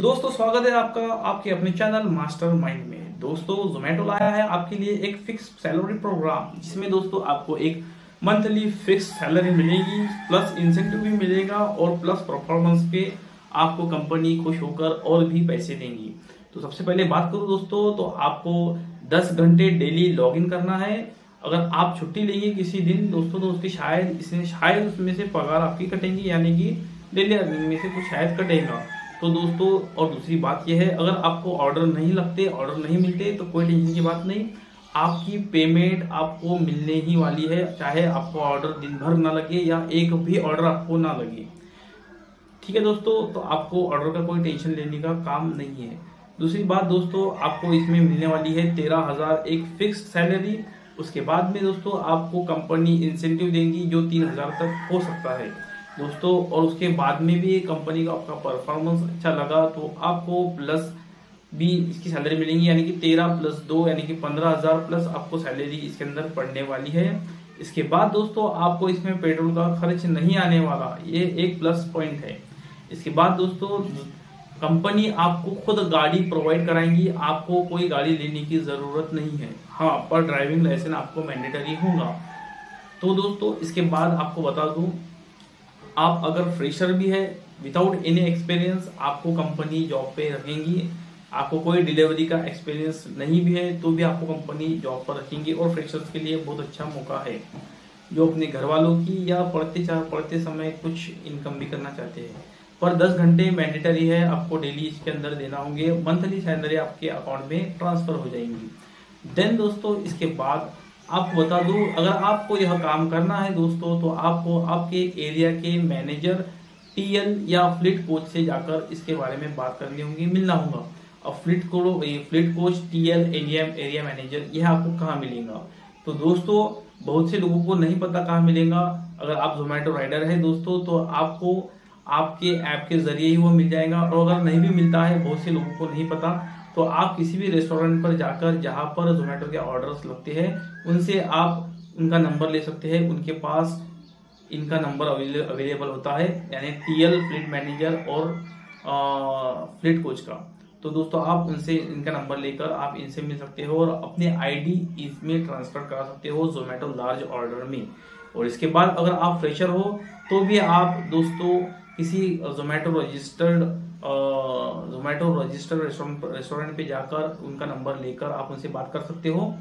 दोस्तों स्वागत है आपका आपके अपने चैनल मास्टर माइंड में। दोस्तों ज़ोमैटो लाया है आपके लिए एक फिक्स सैलरी प्रोग्राम, जिसमें दोस्तों आपको एक मंथली फिक्स सैलरी मिलेगी, प्लस इंसेंटिव भी मिलेगा और प्लस परफॉर्मेंस पे आपको कंपनी खुश होकर और भी पैसे देंगी। तो सबसे पहले बात करूं दोस्तों, तो आपको 10 घंटे डेली लॉग इन करना है। अगर आप छुट्टी लेंगे किसी दिन दोस्तों तो उसकी शायद उसमें से पगार आपकी कटेंगी, यानी कि डेली अर्निंग में से कुछ शायद कटेगा। तो दोस्तों और दूसरी बात यह है, अगर आपको ऑर्डर नहीं मिलते तो कोई टेंशन की बात नहीं, आपकी पेमेंट आपको मिलने ही वाली है, चाहे आपको ऑर्डर दिन भर ना लगे या एक भी ऑर्डर आपको ना लगे। ठीक है दोस्तों, तो आपको ऑर्डर का कोई टेंशन लेने का काम नहीं है। दूसरी बात दोस्तों, आपको इसमें मिलने वाली है 13,000 एक फिक्स सैलरी। उसके बाद में दोस्तों आपको कंपनी इंसेंटिव देंगी जो 3,000 तक हो सकता है दोस्तों। और उसके बाद में भी कंपनी का आपका परफॉर्मेंस अच्छा लगा तो आपको प्लस भी इसकी सैलरी मिलेगी, यानी कि 13 + 2 यानी कि 15,000 प्लस आपको सैलरी इसके अंदर पड़ने वाली है। इसके बाद दोस्तों आपको इसमें पेट्रोल का खर्च नहीं आने वाला, ये एक प्लस पॉइंट है। इसके बाद दोस्तों कंपनी आपको खुद गाड़ी प्रोवाइड कराएंगी, आपको कोई गाड़ी लेने की ज़रूरत नहीं है। हाँ, पर ड्राइविंग लाइसेंस आपको मैंडेटरी होगा। तो दोस्तों इसके बाद आपको बता दूँ, आप अगर फ्रेशर भी है विदाउट एनी एक्सपीरियंस आपको कंपनी जॉब पे रखेंगी। आपको कोई डिलीवरी का एक्सपीरियंस नहीं भी है तो भी आपको कंपनी जॉब पर रखेंगी। और फ्रेशर्स के लिए बहुत अच्छा मौका है जो अपने घर वालों की या पढ़ते समय कुछ इनकम भी करना चाहते हैं। पर 10 घंटे मैंडेटरी है, आपको डेली इसके अंदर देना होंगे। मंथली सैलरी आपके अकाउंट में ट्रांसफ़र हो जाएंगी। देन दोस्तों इसके बाद आपको बता दूं, अगर आपको यह काम करना है दोस्तों तो आपको आपके एरिया के मैनेजर, टीएल या फ्लीट कोच से जाकर इसके बारे में बात करनी होगी, मिलना होगा। अब fleet coach, TL, area manager यह आपको कहाँ मिलेगा? तो दोस्तों बहुत से लोगों को नहीं पता कहाँ मिलेगा। अगर आप ज़ोमैटो राइडर है दोस्तों तो आपको आपके ऐप के जरिए ही वो मिल जाएगा। और अगर नहीं भी मिलता है, बहुत से लोगों को नहीं पता, तो आप किसी भी रेस्टोरेंट पर जाकर जहाँ पर ज़ोमैटो के ऑर्डर्स लगते हैं उनसे आप उनका नंबर ले सकते हैं। उनके पास इनका नंबर अवेलेबल होता है, यानी टीएल, फ्लीट मैनेजर और फ्लीट कोच का। तो दोस्तों आप उनसे इनका नंबर लेकर आप इनसे मिल सकते हो और अपने आईडी इसमें ट्रांसफ़र करा सकते हो ज़ोमैटो लार्ज ऑर्डर में। और इसके बाद अगर आप फ्रेशर हो तो भी आप दोस्तों किसी ज़ोमैटो रजिस्टर्ड रेस्टोरेंट पे जाकर उनका नंबर लेकर आप उनसे बात कर सकते हो।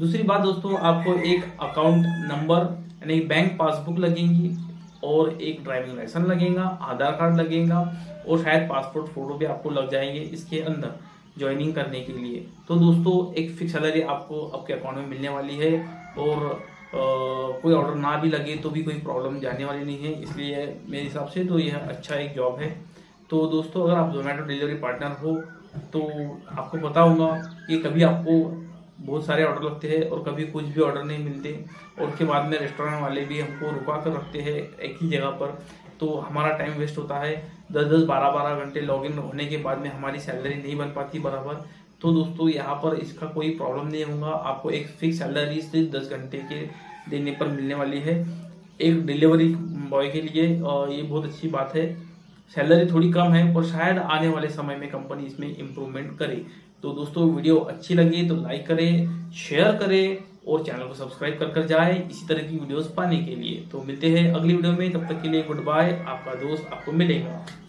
दूसरी बात दोस्तों, आपको एक अकाउंट नंबर यानी बैंक पासबुक लगेगी और एक ड्राइविंग लाइसेंस लगेगा, आधार कार्ड लगेगा और शायद पासपोर्ट फोटो भी आपको लग जाएंगे इसके अंदर ज्वाइनिंग करने के लिए। तो दोस्तों एक फिक्स सैलरी आपको आपके अकाउंट में मिलने वाली है और कोई ऑर्डर ना भी लगे तो भी कोई प्रॉब्लम जाने वाली नहीं है, इसलिए मेरे हिसाब से तो यह अच्छा एक जॉब है। तो दोस्तों अगर आप ज़ोमैटो डिलीवरी पार्टनर हो तो आपको पता होगा कि कभी आपको बहुत सारे ऑर्डर लगते हैं और कभी कुछ भी ऑर्डर नहीं मिलते, और उसके बाद में रेस्टोरेंट वाले भी हमको रुका कर रखते हैं एक ही जगह पर, तो हमारा टाइम वेस्ट होता है। 10-10, 12-12 घंटे लॉगिन होने के बाद में हमारी सैलरी नहीं बन पाती बराबर। तो दोस्तों यहाँ पर इसका कोई प्रॉब्लम नहीं होगा, आपको एक फिक्स सैलरी से 10 घंटे के देने पर मिलने वाली है। एक डिलीवरी बॉय के लिए ये बहुत अच्छी बात है। सैलरी थोड़ी कम है और शायद आने वाले समय में कंपनी इसमें इम्प्रूवमेंट करे। तो दोस्तों वीडियो अच्छी लगे तो लाइक करें, शेयर करें और चैनल को सब्सक्राइब कर जाए इसी तरह की वीडियोस पाने के लिए। तो मिलते हैं अगली वीडियो में, तब तक के लिए गुड बाय। आपका दोस्त आपको मिलेगा।